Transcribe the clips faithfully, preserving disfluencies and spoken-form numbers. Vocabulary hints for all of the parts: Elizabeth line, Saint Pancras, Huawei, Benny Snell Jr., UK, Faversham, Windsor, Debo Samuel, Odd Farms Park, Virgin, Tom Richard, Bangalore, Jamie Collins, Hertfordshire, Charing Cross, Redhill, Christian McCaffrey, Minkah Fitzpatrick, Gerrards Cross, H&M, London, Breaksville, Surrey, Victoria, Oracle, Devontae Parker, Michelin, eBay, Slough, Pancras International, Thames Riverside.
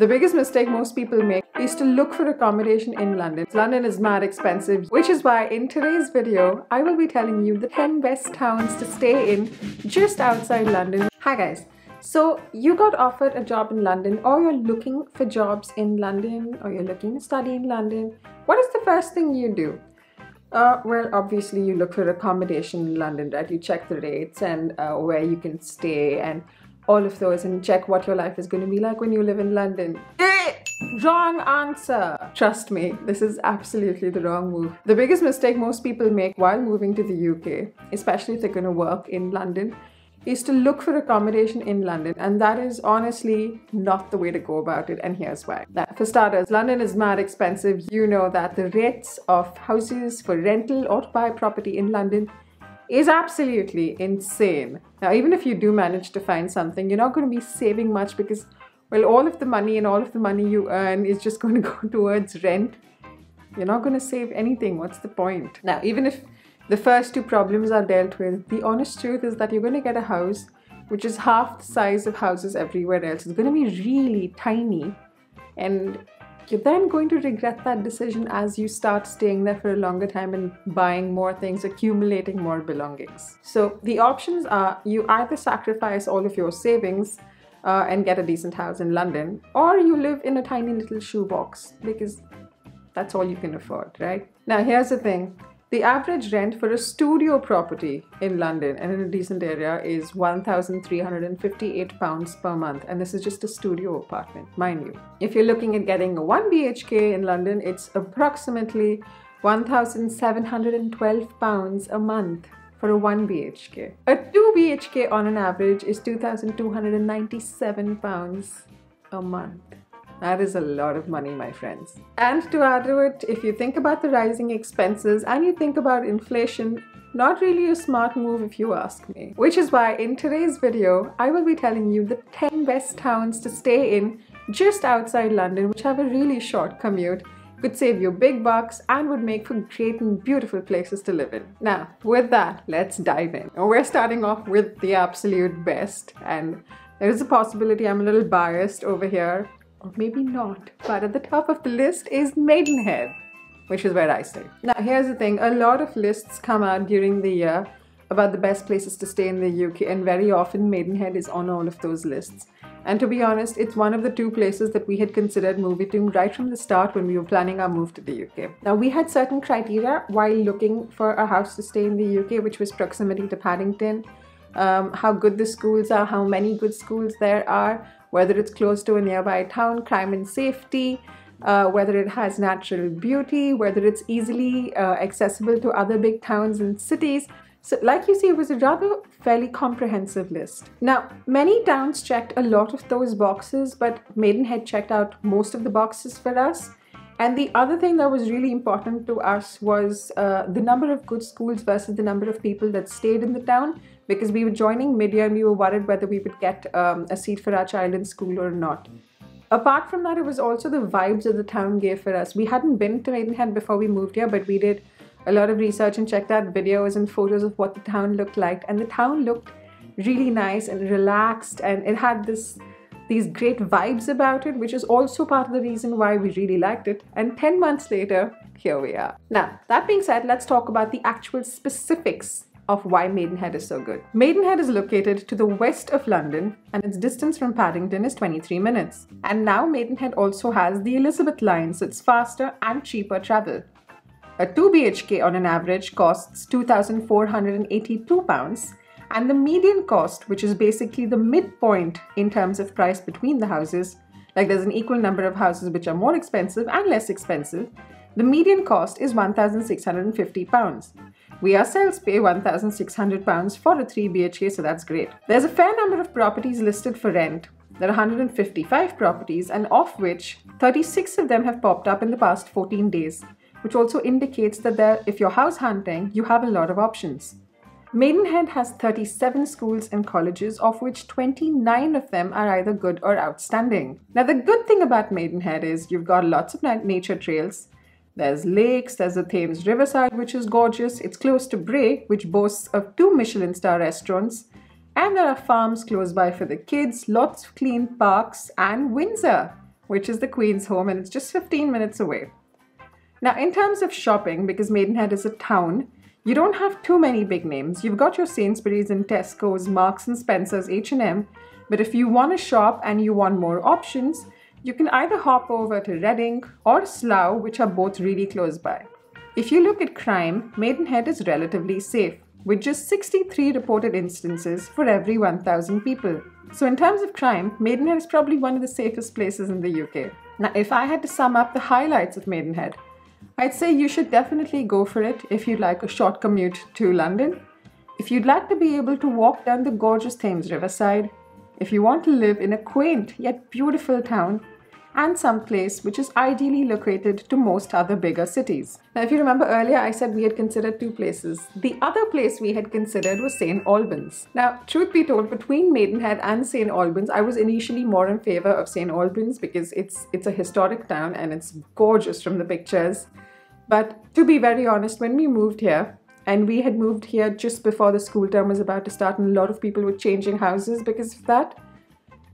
The biggest mistake most people make is to look for accommodation in London. London is mad expensive, which is why in today's video, I will be telling you the ten best towns to stay in just outside London. Hi guys, so you got offered a job in London, or you're looking for jobs in London, or you're looking to study in London. What is the first thing you do? Uh, well, obviously you look for accommodation in London, right? You check the rates and uh, where you can stay and all of those, and check what your life is going to be like when you live in London. Eh! Wrong answer! Trust me, this is absolutely the wrong move. The biggest mistake most people make while moving to the U K, especially if they're going to work in London, is to look for accommodation in London, and that is honestly not the way to go about it, and here's why. That, for starters, London is mad expensive. You know that the rates of houses for rental or to buy property in London is absolutely insane. Now, even if you do manage to find something, you're not going to be saving much because, well, all of the money and all of the money you earn is just going to go towards rent. You're not going to save anything. What's the point? Now, even if the first two problems are dealt with, the honest truth is that you're going to get a house which is half the size of houses everywhere else. It's going to be really tiny, and you're then going to regret that decision as you start staying there for a longer time and buying more things, accumulating more belongings. So the options are, you either sacrifice all of your savings uh, and get a decent house in London, or you live in a tiny little shoebox because that's all you can afford, right? Now, here's the thing. The average rent for a studio property in London and in a decent area is one thousand three hundred fifty-eight pounds per month, and this is just a studio apartment, mind you. If you're looking at getting a one B H K in London, it's approximately one thousand seven hundred twelve pounds a month for a one B H K. A two B H K on an average is two thousand two hundred ninety-seven pounds a month. That is a lot of money, my friends. And to add to it, if you think about the rising expenses and you think about inflation, not really a smart move if you ask me. Which is why in today's video, I will be telling you the ten best towns to stay in just outside London, which have a really short commute, could save you big bucks, and would make for great and beautiful places to live in. Now, with that, let's dive in. We're starting off with the absolute best, and there is a possibility I'm a little biased over here, or maybe not, but at the top of the list is Maidenhead, which is where I stay. Now, here's the thing, a lot of lists come out during the year about the best places to stay in the U K, and very often Maidenhead is on all of those lists. And to be honest, it's one of the two places that we had considered moving to right from the start when we were planning our move to the U K. Now, we had certain criteria while looking for a house to stay in the U K, which was proximity to Paddington, um, how good the schools are, how many good schools there are, whether it's close to a nearby town, crime and safety, uh, whether it has natural beauty, whether it's easily uh, accessible to other big towns and cities. So like you see, it was a rather fairly comprehensive list. Now, many towns checked a lot of those boxes, but Maidenhead checked out most of the boxes for us. And the other thing that was really important to us was uh, the number of good schools versus the number of people that stayed in the town, because we were joining mid-year and we were worried whether we would get um, a seat for our child in school or not. Apart from that, it was also the vibes that the town gave for us. We hadn't been to Maidenhead before we moved here, but we did a lot of research and checked out videos and photos of what the town looked like. And the town looked really nice and relaxed, and it had this... these great vibes about it, which is also part of the reason why we really liked it. And ten months later, here we are. Now, that being said, let's talk about the actual specifics of why Maidenhead is so good. Maidenhead is located to the west of London, and its distance from Paddington is twenty-three minutes. And now Maidenhead also has the Elizabeth line, so it's faster and cheaper travel. A two B H K on an average costs two thousand four hundred eighty-two pounds, and the median cost, which is basically the midpoint in terms of price between the houses, like there's an equal number of houses which are more expensive and less expensive, the median cost is one thousand six hundred fifty pounds. We ourselves pay one thousand six hundred pounds for a three B H K, so that's great. There's a fair number of properties listed for rent. There are one hundred fifty-five properties, and of which thirty-six of them have popped up in the past fourteen days, which also indicates that there, if you're house hunting, you have a lot of options. Maidenhead has thirty-seven schools and colleges, of which twenty-nine of them are either good or outstanding. Now, the good thing about Maidenhead is you've got lots of nature trails. There's lakes, there's the Thames Riverside, which is gorgeous. It's close to Bray, which boasts of two Michelin star restaurants. And there are farms close by for the kids, lots of clean parks, and Windsor, which is the Queen's home, and it's just fifteen minutes away. Now, in terms of shopping, because Maidenhead is a town, you don't have too many big names. You've got your Sainsbury's and Tesco's, Marks and Spencer's, H and M, but if you want to shop and you want more options, you can either hop over to Reading or Slough, which are both really close by. If you look at crime, Maidenhead is relatively safe, with just sixty-three reported instances for every one thousand people. So in terms of crime, Maidenhead is probably one of the safest places in the U K. Now, if I had to sum up the highlights of Maidenhead, I'd say you should definitely go for it if you'd like a short commute to London, if you'd like to be able to walk down the gorgeous Thames Riverside, if you want to live in a quaint yet beautiful town, and some place which is ideally located to most other bigger cities. Now, if you remember earlier, I said we had considered two places. The other place we had considered was Saint Albans. Now, truth be told, between Maidenhead and Saint Albans, I was initially more in favor of Saint Albans because it's, it's a historic town and it's gorgeous from the pictures. But to be very honest, when we moved here, and we had moved here just before the school term was about to start and a lot of people were changing houses because of that,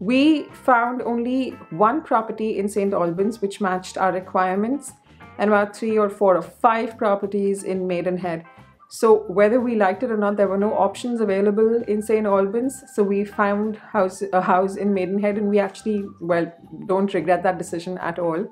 we found only one property in Saint Albans which matched our requirements, and about three or four or five properties in Maidenhead. So whether we liked it or not, there were no options available in Saint Albans. So we found house, a house in Maidenhead, and we actually, well, don't regret that decision at all.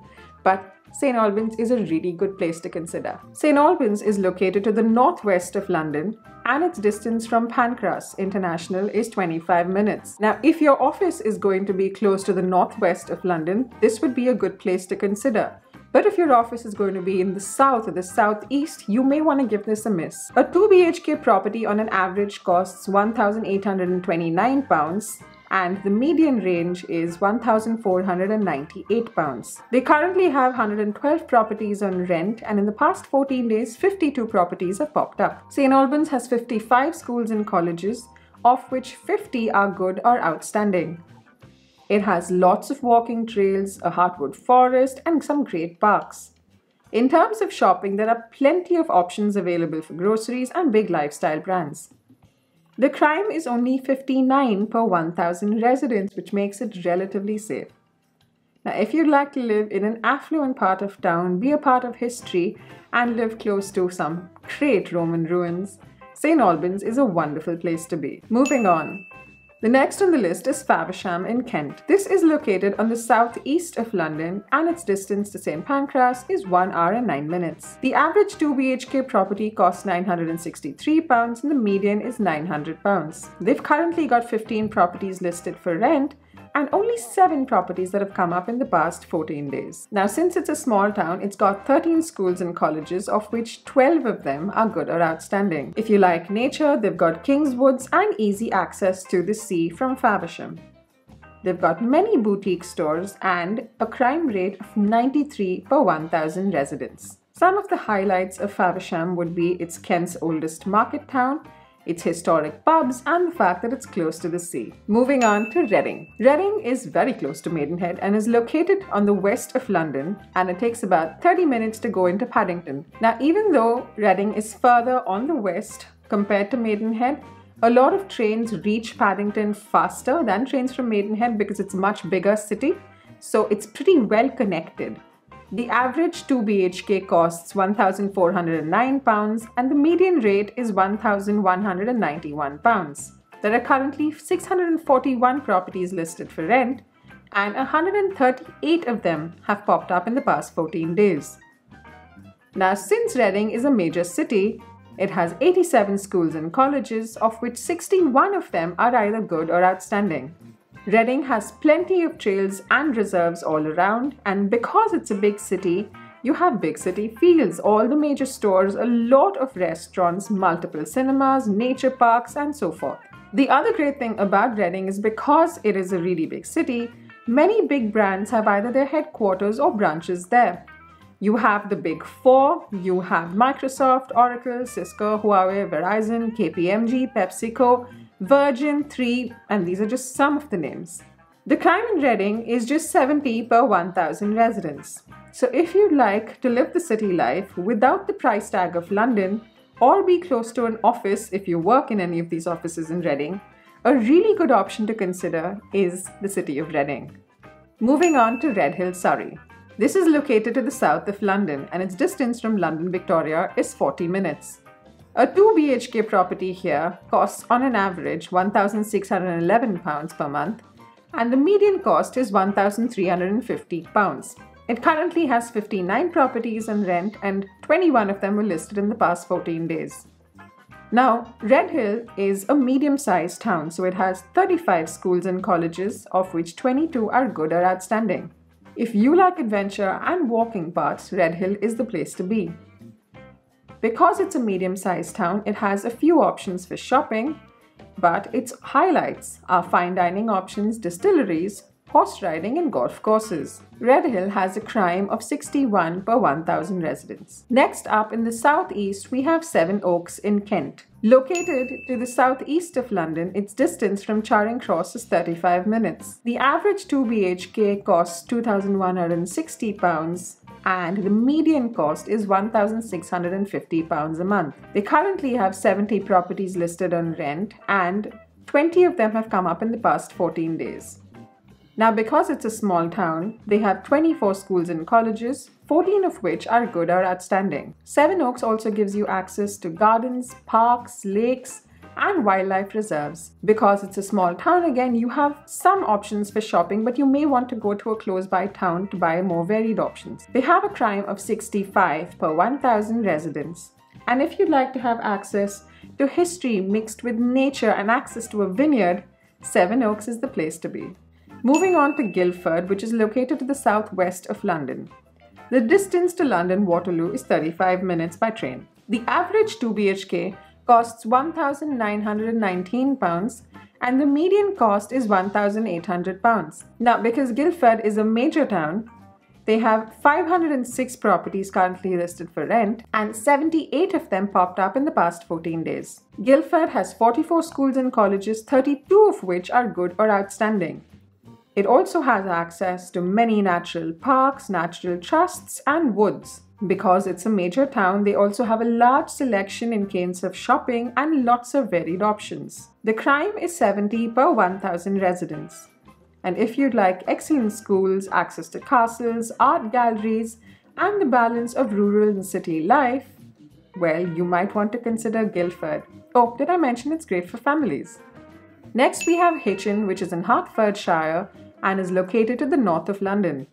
But Saint Albans is a really good place to consider. Saint Albans is located to the northwest of London, and its distance from Pancras International is twenty-five minutes. Now, if your office is going to be close to the northwest of London, this would be a good place to consider. But if your office is going to be in the south or the southeast, you may want to give this a miss. A two B H K property on an average costs one thousand eight hundred twenty-nine pounds. And the median range is one thousand four hundred ninety-eight pounds. They currently have one hundred twelve properties on rent, and in the past fourteen days, fifty-two properties have popped up. Saint Albans has fifty-five schools and colleges, of which fifty are good or outstanding. It has lots of walking trails, a hardwood forest, and some great parks. In terms of shopping, there are plenty of options available for groceries and big lifestyle brands. The crime is only fifty-nine per one thousand residents, which makes it relatively safe. Now, if you'd like to live in an affluent part of town, be a part of history, and live close to some great Roman ruins, Saint Albans is a wonderful place to be. Moving on. The next on the list is Faversham in Kent. This is located on the southeast of London, and its distance to Saint Pancras is one hour and nine minutes. The average two B H K property costs nine hundred sixty-three pounds and the median is nine hundred pounds. They've currently got fifteen properties listed for rent and only seven properties that have come up in the past fourteen days. Now, since it's a small town, it's got thirteen schools and colleges, of which twelve of them are good or outstanding. If you like nature, they've got Kingswoods and easy access to the sea from Faversham. They've got many boutique stores and a crime rate of ninety-three per one thousand residents. Some of the highlights of Faversham would be it's Kent's oldest market town, its historic pubs, and the fact that it's close to the sea. Moving on to Reading. Reading is very close to Maidenhead and is located on the west of London, and it takes about thirty minutes to go into Paddington. Now, even though Reading is further on the west compared to Maidenhead, a lot of trains reach Paddington faster than trains from Maidenhead because it's a much bigger city, so it's pretty well connected. The average two B H K costs one thousand four hundred nine pounds and the median rate is one thousand one hundred ninety-one pounds. There are currently six hundred forty-one properties listed for rent, and one hundred thirty-eight of them have popped up in the past fourteen days. Now, since Reading is a major city, it has eighty-seven schools and colleges, of which sixty-one of them are either good or outstanding. Reading has plenty of trails and reserves all around, and because it's a big city, you have big city feels, all the major stores, a lot of restaurants, multiple cinemas, nature parks, and so forth. The other great thing about Reading is because it is a really big city, many big brands have either their headquarters or branches there. You have the big four, you have Microsoft, Oracle, Cisco, Huawei, Verizon, K P M G, PepsiCo, Virgin, Three, and these are just some of the names. The crime in Reading is just seventy per one thousand residents. So if you'd like to live the city life without the price tag of London, or be close to an office if you work in any of these offices in Reading, a really good option to consider is the city of Reading. Moving on to Redhill, Surrey. This is located to the south of London and its distance from London Victoria is forty minutes. A two B H K property here costs on an average one thousand six hundred and eleven pounds per month and the median cost is one thousand three hundred and fifty pounds. It currently has fifty-nine properties in rent and twenty-one of them were listed in the past fourteen days. Now, Redhill is a medium-sized town, so it has thirty-five schools and colleges, of which twenty-two are good or outstanding. If you like adventure and walking paths, Redhill is the place to be. Because it's a medium-sized town, it has a few options for shopping, but its highlights are fine dining options, distilleries, horse riding and golf courses. Redhill has a crime of sixty-one per one thousand residents. Next up in the southeast, we have Seven Oaks in Kent. Located to the southeast of London, its distance from Charing Cross is thirty-five minutes. The average two B H K costs two thousand one hundred and sixty pounds and the median cost is one thousand six hundred and fifty pounds a month. They currently have seventy properties listed on rent and twenty of them have come up in the past fourteen days. Now, because it's a small town, they have twenty-four schools and colleges, fourteen of which are good or outstanding. Seven Oaks also gives you access to gardens, parks, lakes, and wildlife reserves. Because it's a small town again, you have some options for shopping, but you may want to go to a close-by town to buy more varied options. They have a crime of sixty-five per one thousand residents. And if you'd like to have access to history mixed with nature and access to a vineyard, Seven Oaks is the place to be. Moving on to Guildford, which is located to the southwest of London. The distance to London Waterloo is thirty-five minutes by train. The average two B H K costs one thousand nine hundred and nineteen pounds and the median cost is one thousand eight hundred pounds. Now, because Guildford is a major town, they have five hundred and six properties currently listed for rent and seventy-eight of them popped up in the past fourteen days. Guildford has forty-four schools and colleges, thirty-two of which are good or outstanding. It also has access to many natural parks, natural trusts and woods. Because it's a major town, they also have a large selection in terms of shopping and lots of varied options. The crime is seventy per one thousand residents. And if you'd like excellent schools, access to castles, art galleries and the balance of rural and city life, well, you might want to consider Guildford. Oh, did I mention it's great for families? Next we have Hitchin, which is in Hertfordshire and is located to the north of London.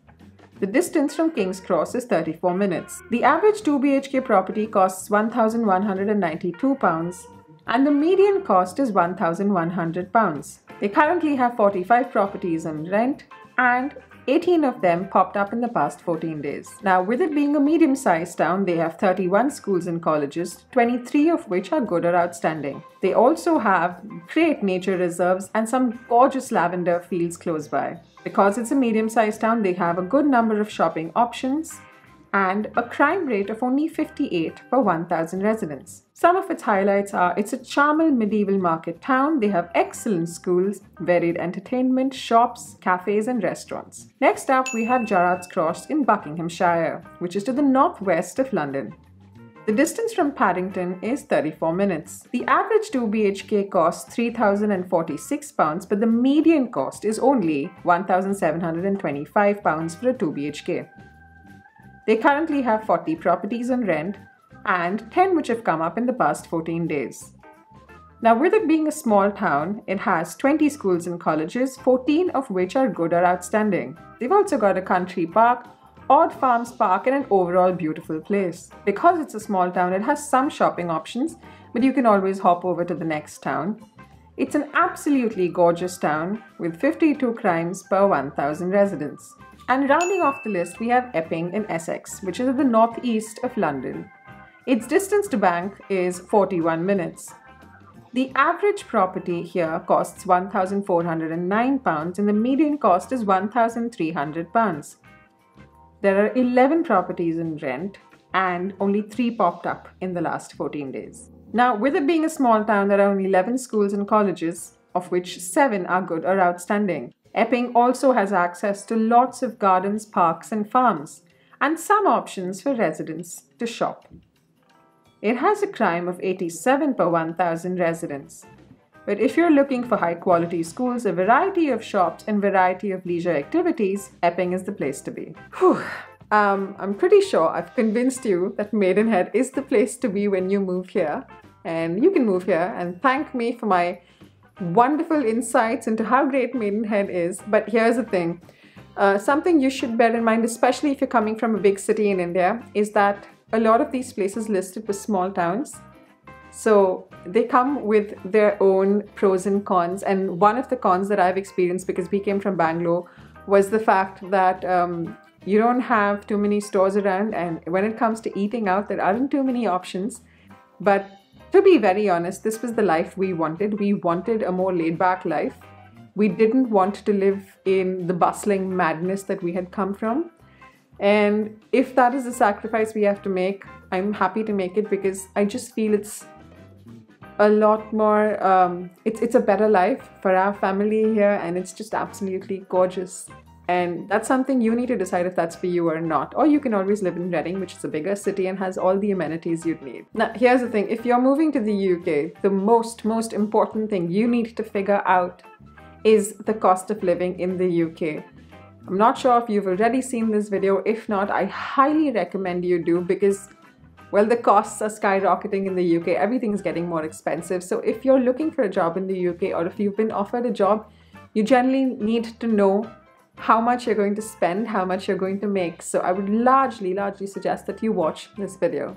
The distance from King's Cross is thirty-four minutes. The average two B H K property costs one thousand one hundred and ninety-two pounds and the median cost is one thousand one hundred pounds. They currently have forty-five properties on rent and eighteen of them popped up in the past fourteen days. Now, with it being a medium-sized town, they have thirty-one schools and colleges, twenty-three of which are good or outstanding. They also have great nature reserves and some gorgeous lavender fields close by. Because it's a medium-sized town, they have a good number of shopping options and a crime rate of only fifty-eight per one thousand residents. Some of its highlights are it's a charming medieval market town, they have excellent schools, varied entertainment, shops, cafes and restaurants. Next up we have Gerrards Cross in Buckinghamshire, which is to the northwest of London. The distance from Paddington is thirty-four minutes. The average two B H K costs three thousand and forty-six pounds, but the median cost is only one thousand seven hundred and twenty-five pounds for a two B H K. They currently have forty properties on rent and ten which have come up in the past fourteen days. Now, with it being a small town, it has twenty schools and colleges, fourteen of which are good or outstanding. They've also got a country park, Odd Farms Park and an overall beautiful place. Because it's a small town, it has some shopping options, but you can always hop over to the next town. It's an absolutely gorgeous town with fifty-two crimes per one thousand residents. And rounding off the list, we have Epping in Essex, which is at the northeast of London. Its distance to Bank is forty-one minutes. The average property here costs one thousand four hundred and nine pounds and the median cost is one thousand three hundred pounds. There are eleven properties in rent and only three popped up in the last fourteen days. Now, with it being a small town, there are only eleven schools and colleges, of which seven are good or outstanding. Epping also has access to lots of gardens, parks and farms, and some options for residents to shop. It has a crime of eighty-seven per one thousand residents. But if you're looking for high quality schools, a variety of shops and variety of leisure activities, Epping is the place to be. Whew. Um, I'm pretty sure I've convinced you that Maidenhead is the place to be when you move here. And you can move here and thank me for my wonderful insights into how great Maidenhead is. But here's the thing, uh, something you should bear in mind, especially if you're coming from a big city in India, is that a lot of these places listed were small towns. So they come with their own pros and cons. And one of the cons that I've experienced, because we came from Bangalore, was the fact that um, you don't have too many stores around, and when it comes to eating out, there aren't too many options. But to be very honest, this was the life we wanted. We wanted a more laid-back life. We didn't want to live in the bustling madness that we had come from. And if that is a sacrifice we have to make, I'm happy to make it, because I just feel it's a lot more, um, it's, it's a better life for our family here, and it's just absolutely gorgeous. And that's something you need to decide if that's for you or not. Or you can always live in Reading, which is a bigger city and has all the amenities you'd need. Now, here's the thing. If you're moving to the U K, the most, most important thing you need to figure out is the cost of living in the U K. I'm not sure if you've already seen this video. If not, I highly recommend you do, because, well, the costs are skyrocketing in the U K. Everything is getting more expensive. So if you're looking for a job in the U K, or if you've been offered a job, you generally need to know how much you're going to spend, how much you're going to make. So I would largely, largely suggest that you watch this video.